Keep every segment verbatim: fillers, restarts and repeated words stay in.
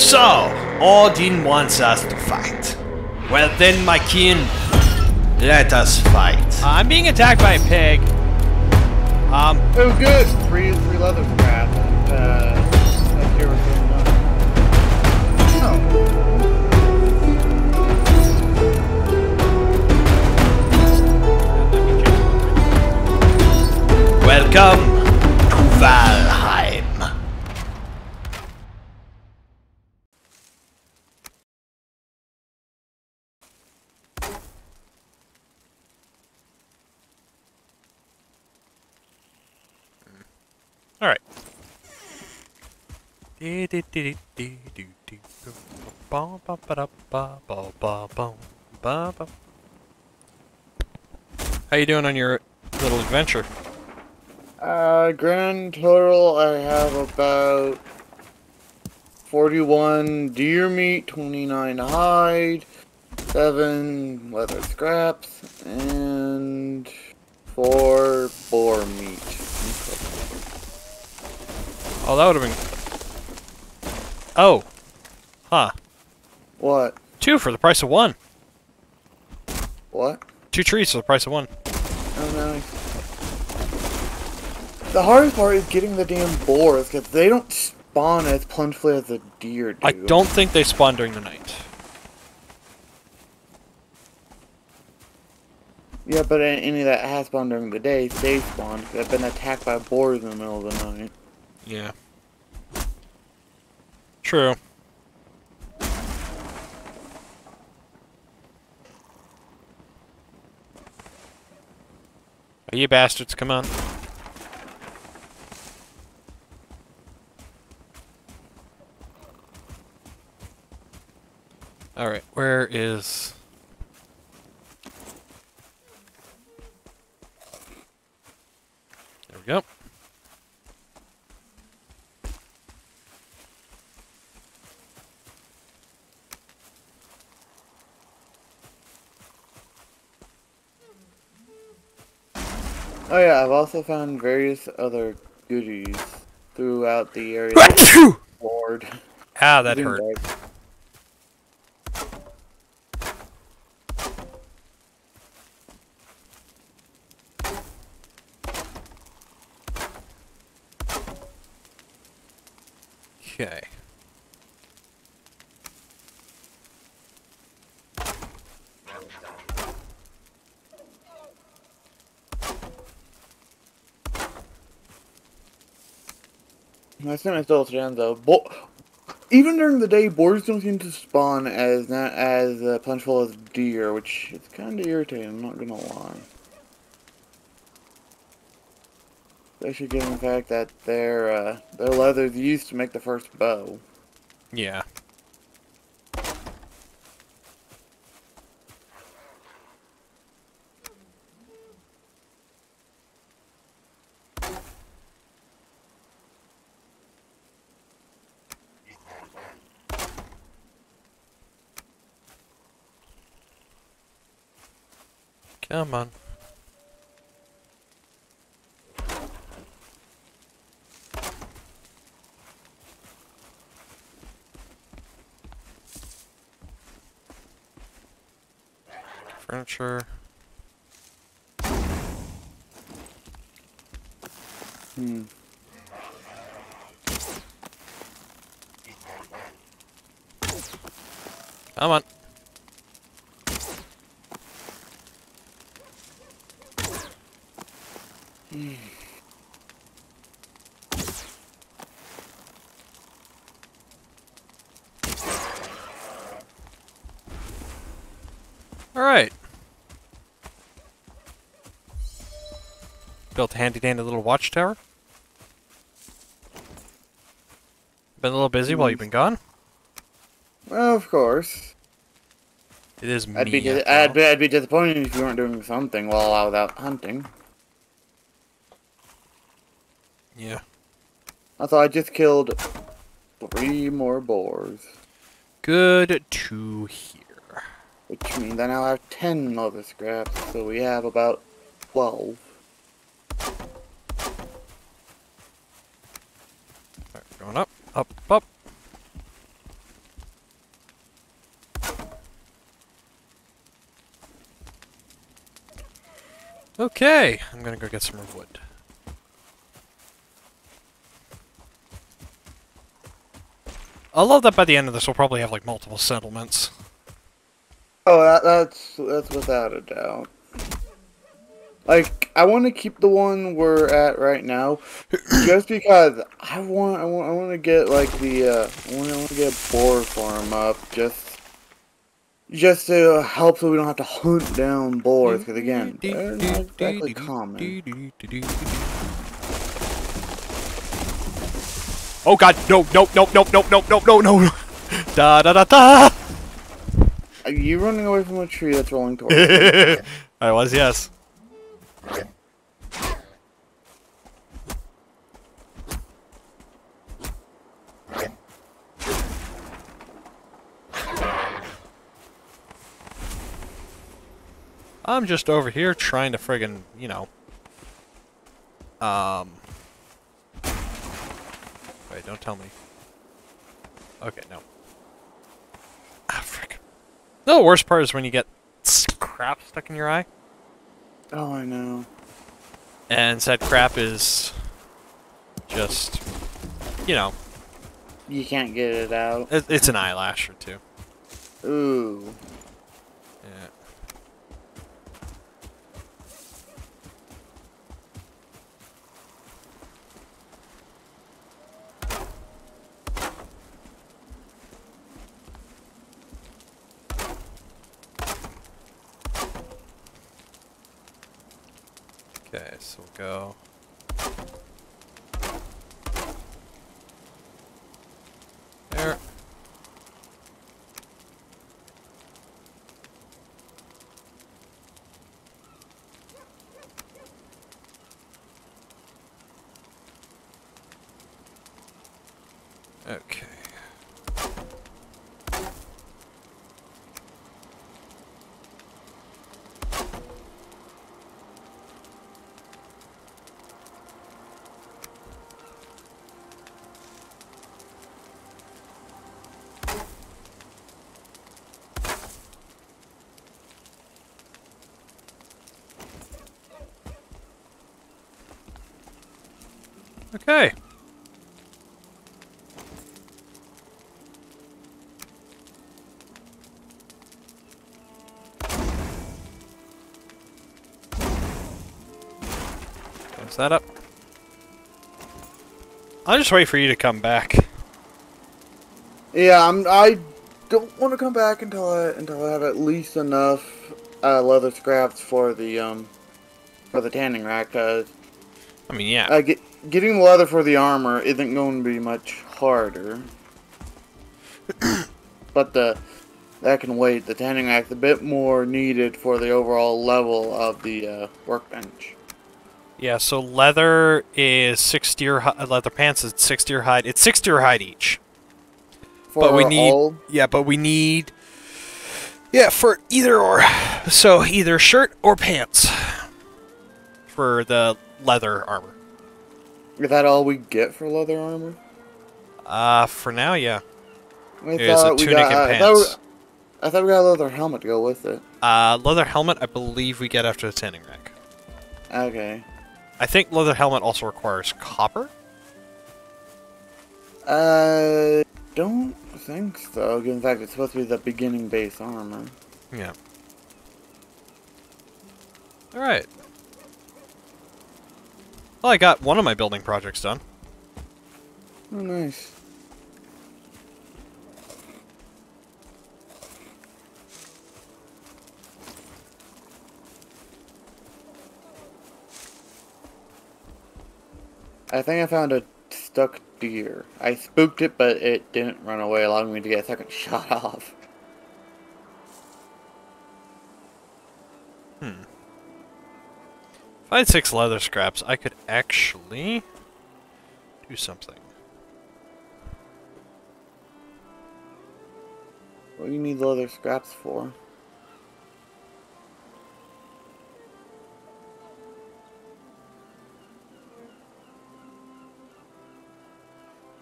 So, Odin wants us to fight. Well then, my kin, let us fight. Uh, I'm being attacked by a pig. Um. Oh, good. Three, three leather crap. Uh, that here was going on. Oh. Welcome to Valheim. All right. How you doing on your little adventure? Uh, grand total, I have about forty-one deer meat, twenty-nine hide, seven leather scraps, and four boar meat. Oh, that would have been... Oh. Huh. What? Two for the price of one. What? Two trees for the price of one. Oh, nice. The hardest part is getting the damn boars, because they don't spawn as plentifully as the deer do. I don't think they spawn during the night. Yeah, but any that has spawned during the day, they spawn, because I've been attacked by boars in the middle of the night. Yeah. True. Oh, you bastards, come on. Alright, where is... There we go. Oh yeah, I've also found various other goodies throughout the area. Lord. Ah, that hurt. Back. Okay. I think I still stand though. Bo Even during the day, boars don't seem to spawn as not as uh, plentiful as deer, which it's kind of irritating. I'm not gonna lie. Especially given the fact that their uh, their leather's used to make the first bow. Yeah. Come on. Furniture. Hmm. Come on. Alright. Built a handy dandy little watchtower. Been a little busy mm. while you've been gone? Well, of course. It is me. I'd be, I'd be, I'd be disappointed if you weren't doing something while I was out hunting. Yeah. I thought I just killed three more boars. Good to hear. Which means I now have ten leather scraps, so we have about twelve. Alright, going up, up, up. Okay, I'm gonna go get some more wood. I love that by the end of this we'll probably have like multiple settlements. Oh, that, that's that's without a doubt. Like, I want to keep the one we're at right now, just because I want I want I want to get like the uh, I want to get a boar farm up just just to help so we don't have to hunt down boars, because again they're not exactly common. Oh god, no, no, no, no, no, no, no, no, no, da da da da. Are you running away from a tree that's rolling towards you? I was, yes. I'm just over here trying to friggin', you know, um, wait, don't tell me. Okay, no. Ah, frick. No, the worst part is when you get crap stuck in your eye. Oh, I know. And said crap is just, you know. You can't get it out. It, it's an eyelash or two. Ooh. Yeah. Okay, so we'll go. There. Okay. Okay. Close that up. I'll just wait for you to come back. Yeah, I'm, I don't want to come back until I until I have at least enough uh, leather scraps for the um for the tanning rack. Uh, I mean, yeah. I get. Getting the leather for the armor isn't going to be much harder, but the that can wait. The tanning rack's a bit more needed for the overall level of the uh, workbench. Yeah, so leather is six deer. Leather pants is six deer hide. It's six deer hide each. For but we need all? yeah, but we need yeah for either or. So either shirt or pants for the leather armor. Is that all we get for leather armor? Uh, for now, yeah. It is a tunic got, and pants. I thought, we, I thought we got a leather helmet to go with it. Uh, leather helmet, I believe we get after the tanning rack. Okay. I think leather helmet also requires copper? Uh, don't think so. In fact, it's supposed to be the beginning base armor. Yeah. Alright. Well, I got one of my building projects done. Oh, nice. I think I found a stuck deer. I spooked it, but it didn't run away, allowing me to get a second shot off. Hmm. If I had six leather scraps, I could actually do something. What do you need leather scraps for?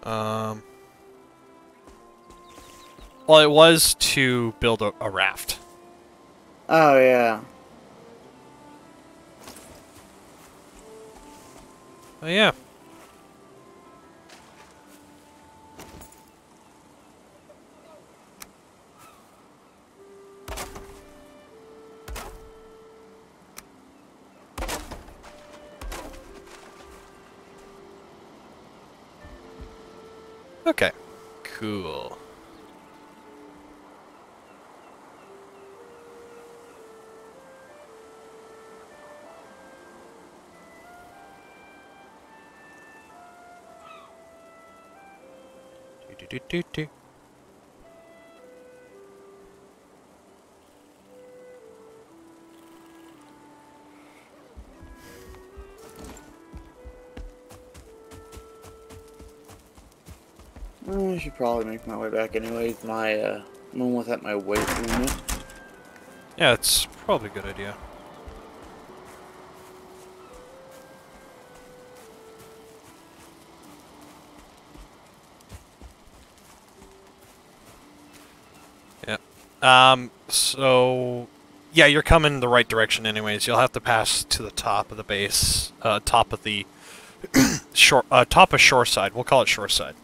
Um. Well, it was to build a, a raft. Oh, yeah. Oh yeah. Okay. Cool. Do, do, do, do. Well, I should probably make my way back anyways. My uh I'm almost at my weight limit. Yeah, it's probably a good idea. Um, so, yeah, you're coming the right direction anyways. You'll have to pass to the top of the base, uh, top of the, shore, uh, top of shoreside. We'll call it shoreside.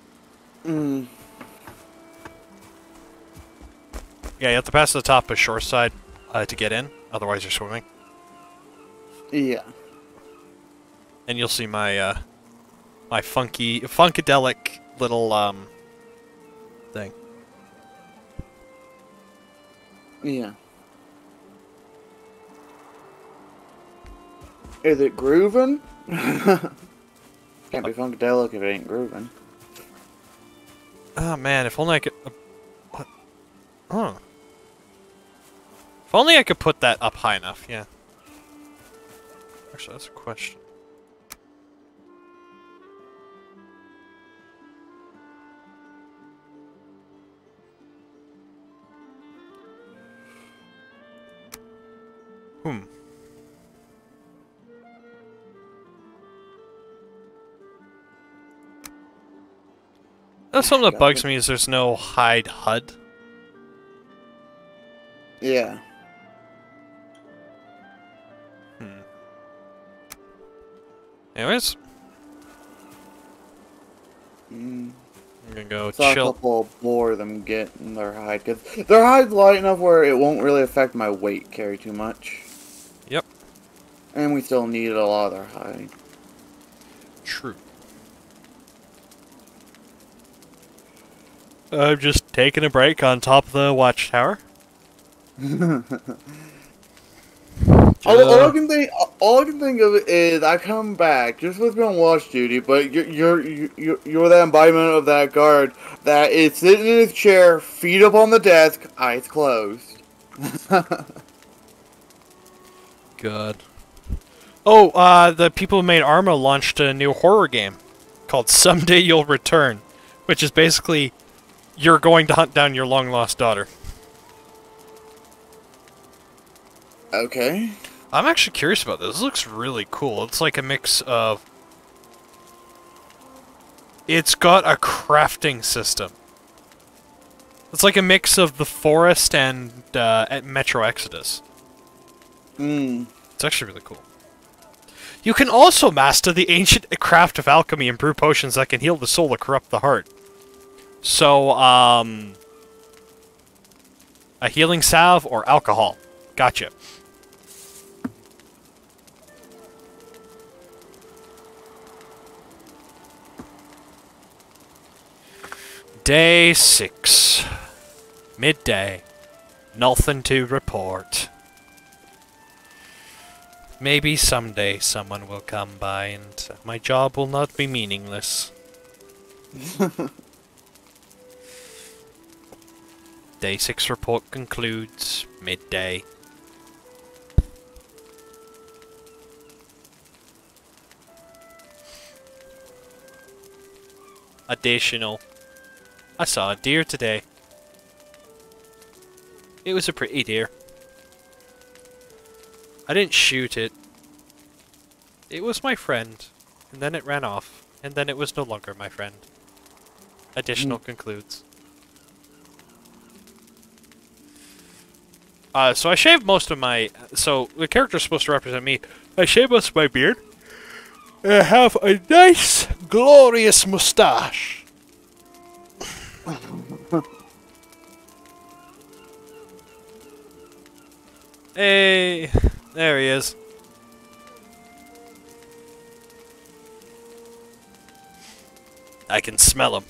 Mm. Yeah, you have to pass to the top of shoreside, uh, to get in. Otherwise you're swimming. Yeah. And you'll see my, uh, my funky, funkadelic little, um, thing. Yeah. Is it grooving? Can't be funkadelic if it ain't grooving. Oh man, if only I could. Uh, what? Huh. If only I could put that up high enough, yeah. Actually, that's a question. Hmm. That's something that bugs me, is there's no hide H U D. Yeah. Hmm. Anyways. Hmm. I'm gonna go so chill. A couple bore them getting their hide, because their hide's light enough where it won't really affect my weight carry too much. Yep. And we still need a lot of their hide. True. I'm just taking a break on top of the watchtower. All, all I can think, all I can think of is I come back just with me on watch duty, but you're you're you're, you're the embodiment of that guard that is sitting in his chair, feet up on the desk, eyes closed. God. Oh, uh, the people who made Arma launched a new horror game called Someday You'll Return, which is basically you're going to hunt down your long lost daughter. Okay. I'm actually curious about this. This looks really cool. It's like a mix of... It's got a crafting system. It's like a mix of The Forest and uh, at Metro Exodus. Mm. It's actually really cool. You can also master the ancient craft of alchemy and brew potions that can heal the soul or corrupt the heart. So, um... a healing salve or alcohol. Gotcha. Day six. Midday. Nothing to report. Maybe someday someone will come by and my job will not be meaningless. Day six report concludes. Midday. Additional. I saw a deer today. It was a pretty deer. I didn't shoot it. It was my friend, and then it ran off, and then it was no longer my friend. Additional mm. concludes. Uh, so I shaved most of my... So the character's supposed to represent me. I shaved most of my beard. I have a nice, glorious moustache. Hey, there he is. I can smell him.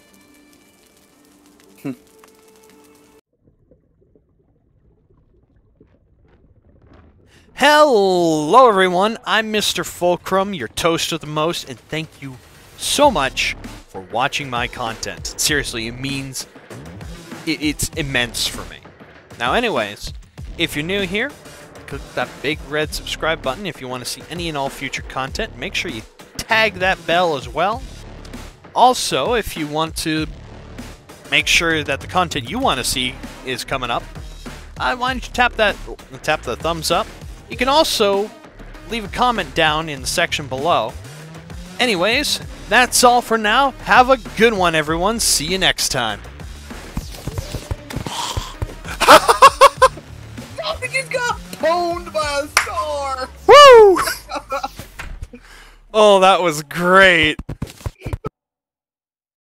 Hello everyone, I'm Mister Fulcrum, your toast of the most, and thank you so much for watching my content. Seriously, it means it, it's immense for me. Now anyways, if you're new here, click that big red subscribe button if you want to see any and all future content. Make sure you tag that bell as well. Also, if you want to make sure that the content you want to see is coming up, uh, why don't you tap that tap the thumbs up? You can also leave a comment down in the section below. Anyways, that's all for now. Have a good one, everyone. See you next time. He's got pwned by a star! Woo! Oh, that was great.